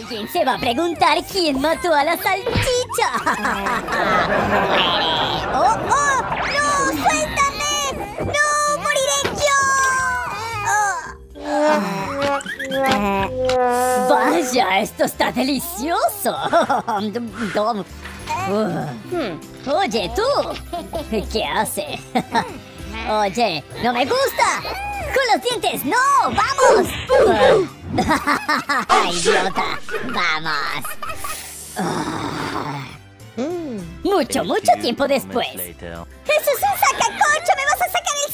Alguien se va a preguntar quién mató a la salchicha. ¡Oh, oh! ¡No! ¡Suéltame! ¡No! ¡Moriré yo! Oh. ¡Vaya! ¡Esto está delicioso! Oye, tú. ¿Qué hace? Oye, no me gusta. ¡Con los dientes! ¡No! ¡Vamos! ¡Idiota! ¡Vamos! Mucho tiempo después. ¡Jesús, un sacacorcho! ¡Me vas a sacar el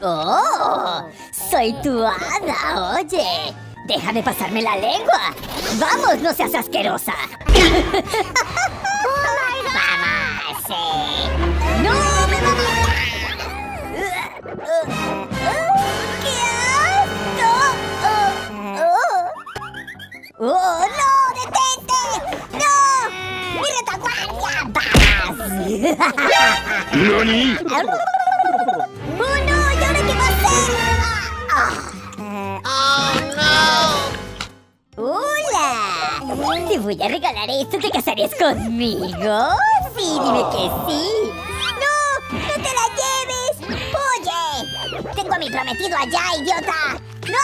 cerebro! ¡No! ¡Oh! ¡Soy tu hada! ¡Oye! ¡Déjame pasarme la lengua! ¡Vamos, no seas asquerosa! ¡Vamos! Sí. ¡No, me mamá! ¡Qué asco! ¡Oh, no! ¡Detente! ¡No! ¡Mi retaguardia! ¡Vamos! ¡Noni! ¡Oh, no! ¿Y ahora qué va a hacer? ¡Hola! ¿Te voy a regalar esto? ¿Te casarías conmigo? Sí, dime que sí. ¡No! ¡No te la lleves! ¡Oye! ¡Tengo a mi prometido allá, idiota! ¡No!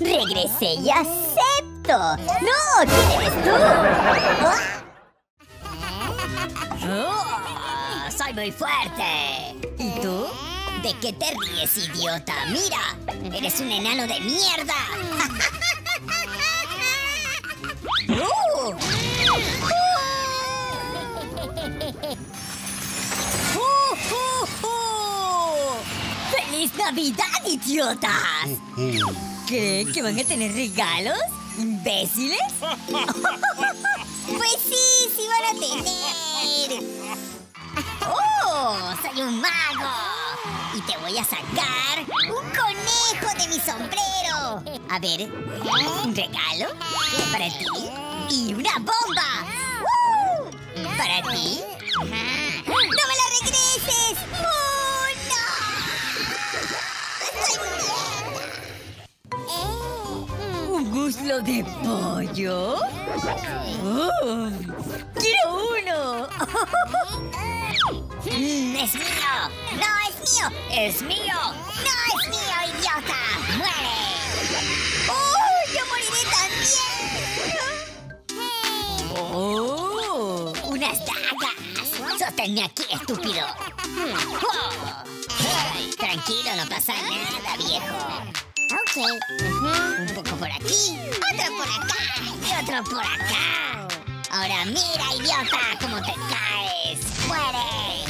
¡Regresé y acepto! ¡No! ¿Quién eres tú? ¡Oh! ¡Soy muy fuerte! ¿Y tú? ¿De qué te ríes, idiota? ¡Mira! ¡Eres un enano de mierda! ¡Feliz Navidad, idiotas! ¿Qué? ¿Que van a tener regalos? ¿Imbéciles? Pues sí, sí van a tener. ¡Oh! ¡Soy un mago! Y te voy a sacar un conejo de mi sombrero. A ver, un regalo para ti y una bomba. Para ti. ¡No me la regreses! ¡Oh, no! ¡Estoy bien! ¿Un muslo de pollo? Oh, ¡quiero uno! ¡Es mío! ¡No! ¡Es mío! ¡No es mío, idiota! ¡Muere! ¡Oh, yo moriré también! ¡Oh! ¡Unas dagas! ¡Sosténme aquí, estúpido! Oh. Hey, tranquilo, no pasa nada, viejo. Ok. Un poco por aquí, otro por acá y otro por acá. Ahora mira, idiota, cómo te caes. ¡Muere!